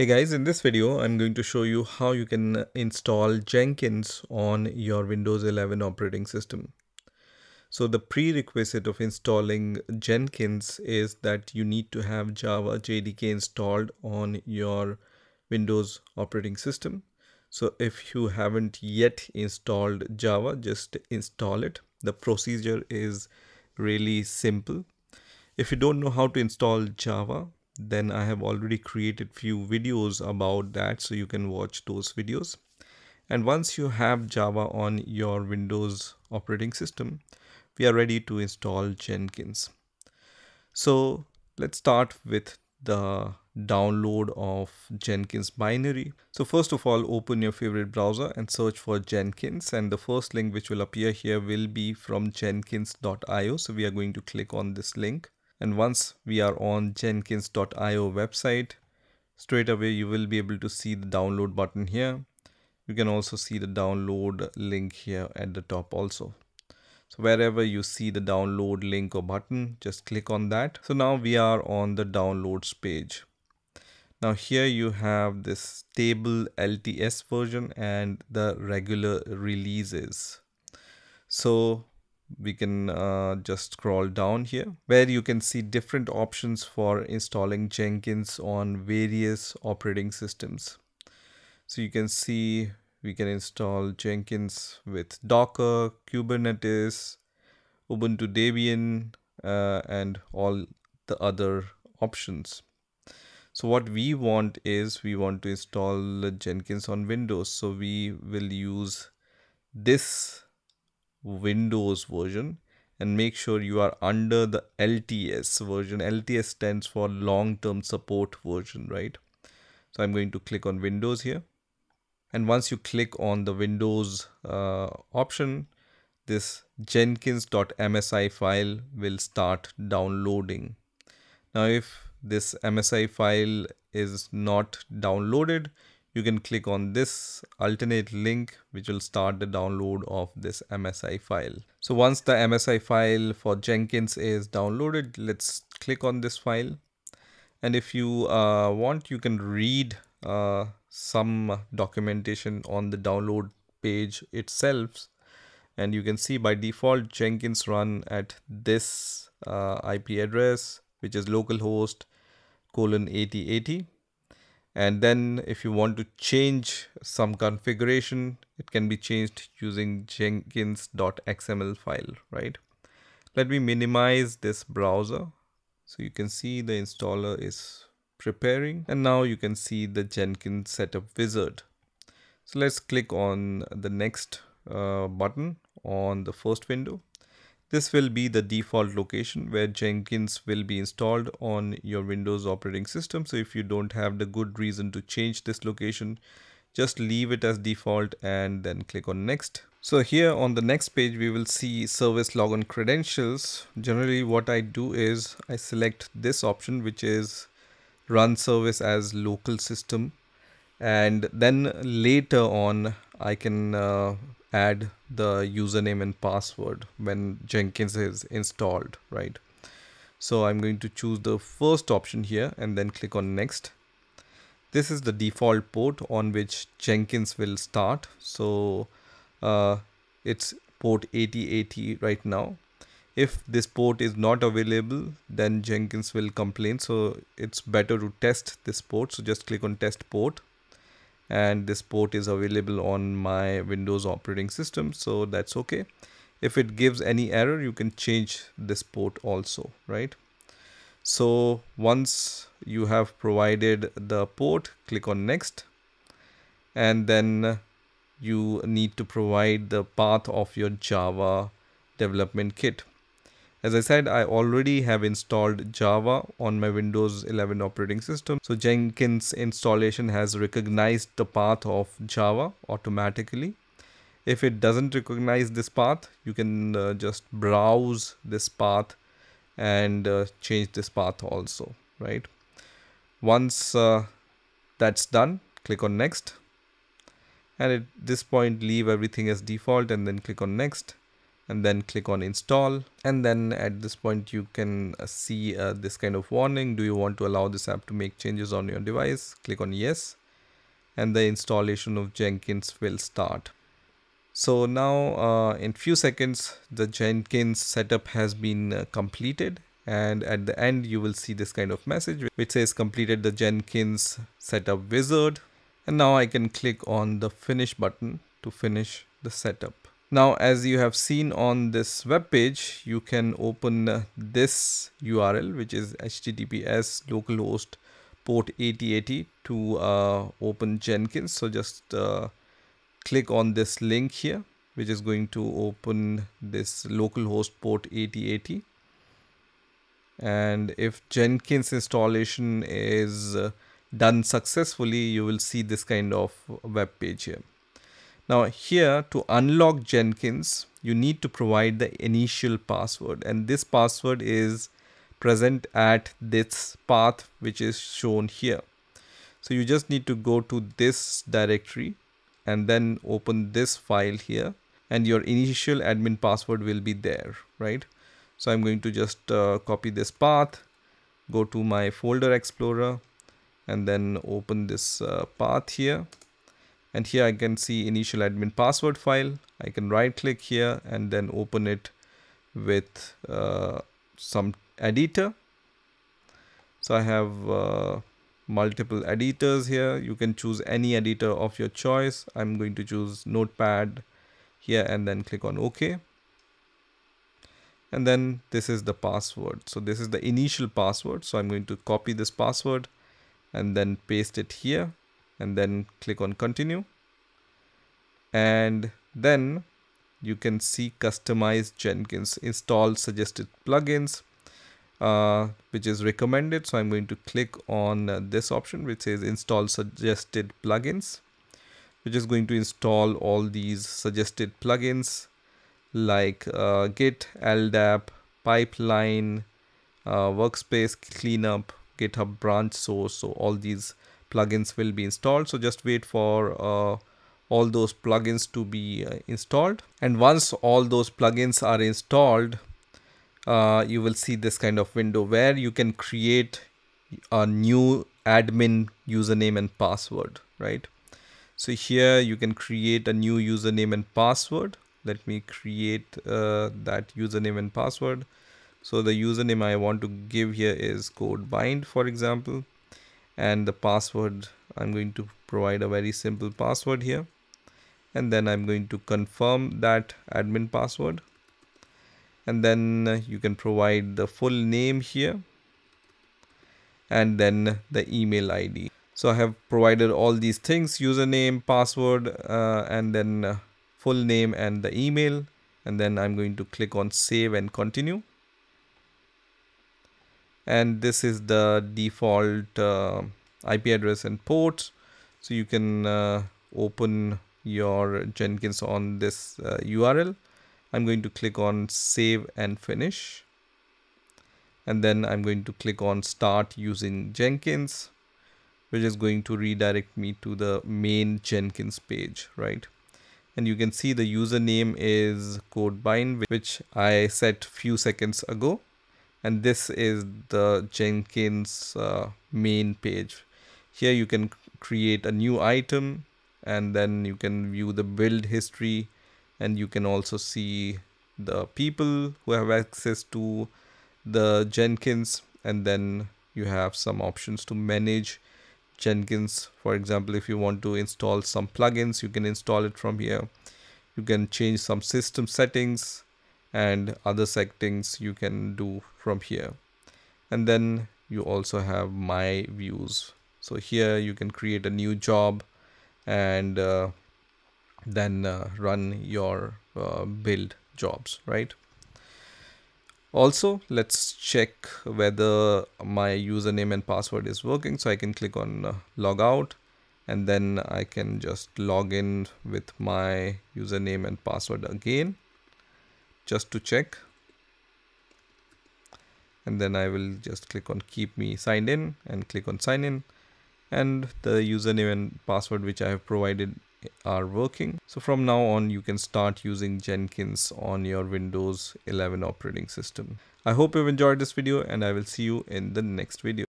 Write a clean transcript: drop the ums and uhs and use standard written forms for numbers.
Hey guys, in this video, I'm going to show you how you can install Jenkins on your Windows 11 operating system. So the prerequisite of installing Jenkins is that you need to have Java JDK installed on your Windows operating system. So if you haven't yet installed Java, just install it. The procedure is really simple. If you don't know how to install Java, then I have already created few videos about that, so you can watch those videos. And once you have Java on your Windows operating system, we are ready to install Jenkins. So let's start with the download of Jenkins binary. So first of all, open your favorite browser and search for Jenkins, and the first link which will appear here will be from jenkins.io. So we are going to click on this link. And once we are on jenkins.io website, straight away you will be able to see the download button here. You can also see the download link here at the top also. So wherever you see the download link or button, just click on that. So now we are on the downloads page. Now here you have this stable LTS version and the regular releases. So we can just scroll down here where you can see different options for installing Jenkins on various operating systems. So you can see we can install Jenkins with Docker, Kubernetes, Ubuntu, Debian, and all the other options. So what we want is we want to install Jenkins on Windows. So we will use this Windows version and make sure you are under the LTS version. LTS stands for long-term support version, right? So I'm going to click on Windows here. And once you click on the Windows option, this jenkins.msi file will start downloading. Now, if this MSI file is not downloaded, you can click on this alternate link, which will start the download of this MSI file. So once the MSI file for Jenkins is downloaded, let's click on this file. And if you want, you can read some documentation on the download page itself. And you can see by default, Jenkins run at this IP address, which is localhost:8080. And then if you want to change some configuration, it can be changed using jenkins.xml file, right? Let me minimize this browser. So you can see the installer is preparing, and now you can see the Jenkins setup wizard. So let's click on the next button on the first window. This will be the default location where Jenkins will be installed on your Windows operating system. So if you don't have the good reason to change this location, just leave it as default and then click on next. So here on the next page, we will see service login credentials. Generally what I do is I select this option, which is run service as local system. And then later on, I can add the username and password when Jenkins is installed, right? So I'm going to choose the first option here and then click on next. This is the default port on which Jenkins will start. So it's port 8080 right now. If this port is not available, then Jenkins will complain. So it's better to test this port. So just click on test port. And this port is available on my Windows operating system, so that's okay. If it gives any error, you can change this port also, right? So once you have provided the port, click on next. And then you need to provide the path of your Java development kit. As I said, I already have installed Java on my Windows 11 operating system. So Jenkins installation has recognized the path of Java automatically. If it doesn't recognize this path, you can just browse this path and change this path also, right? Once that's done, click on next. And at this point, leave everything as default and then click on next. and then click on install. And then at this point you can see this kind of warning. Do you want to allow this app to make changes on your device? Click on yes. And the installation of Jenkins will start. So now in few seconds, the Jenkins setup has been completed. And at the end, you will see this kind of message which says completed the Jenkins setup wizard. And now I can click on the finish button to finish the setup. Now, as you have seen on this web page, you can open this URL, which is HTTPS localhost port 8080 to open Jenkins. So just click on this link here, which is going to open this localhost port 8080. And if Jenkins installation is done successfully, you will see this kind of web page here. Now here, to unlock Jenkins, you need to provide the initial password, and this password is present at this path which is shown here. So you just need to go to this directory and then open this file here, and your initial admin password will be there, right? So I'm going to just copy this path, go to my folder explorer, and then open this path here. And here I can see initial admin password file. I can right click here and then open it with some editor. So I have multiple editors here. You can choose any editor of your choice. I'm going to choose Notepad here and then click on OK. And then this is the password. So this is the initial password. So I'm going to copy this password and then paste it here and then click on continue. And then you can see customize Jenkins, install suggested plugins, which is recommended. So I'm going to click on this option, which says install suggested plugins, which is going to install all these suggested plugins like Git, LDAP, pipeline, workspace cleanup, GitHub branch source. So all these plugins will be installed. So just wait for all those plugins to be installed. And once all those plugins are installed, you will see this kind of window where you can create a new admin username and password, right? So here you can create a new username and password. Let me create that username and password. So the username I want to give here is CodeBind, for example, and the password, I'm going to provide a very simple password here, and then I'm going to confirm that admin password, and then you can provide the full name here and then the email ID. So I have provided all these things: username, password, and then full name and the email, and then I'm going to click on save and continue. And this is the default IP address and port. So you can open your Jenkins on this URL. I'm going to click on save and finish. And then I'm going to click on start using Jenkins, which is going to redirect me to the main Jenkins page, right? And you can see the username is CodeBind, which I set few seconds ago. And this is the Jenkins main page. Here you can create a new item, and then you can view the build history, and you can also see the people who have access to the Jenkins, and then you have some options to manage Jenkins. For example, if you want to install some plugins, you can install it from here. You can change some system settings and other settings you can do from here. And then you also have my views. So here you can create a new job and then run your build jobs, right? Also, let's check whether my username and password is working. So I can click on log out, and then I can just log in with my username and password again, just to check. And then I will just click on keep me signed in and click on sign in, and the username and password which I have provided are working. So from now on, you can start using Jenkins on your Windows 11 operating system. I hope you've enjoyed this video, and I will see you in the next video.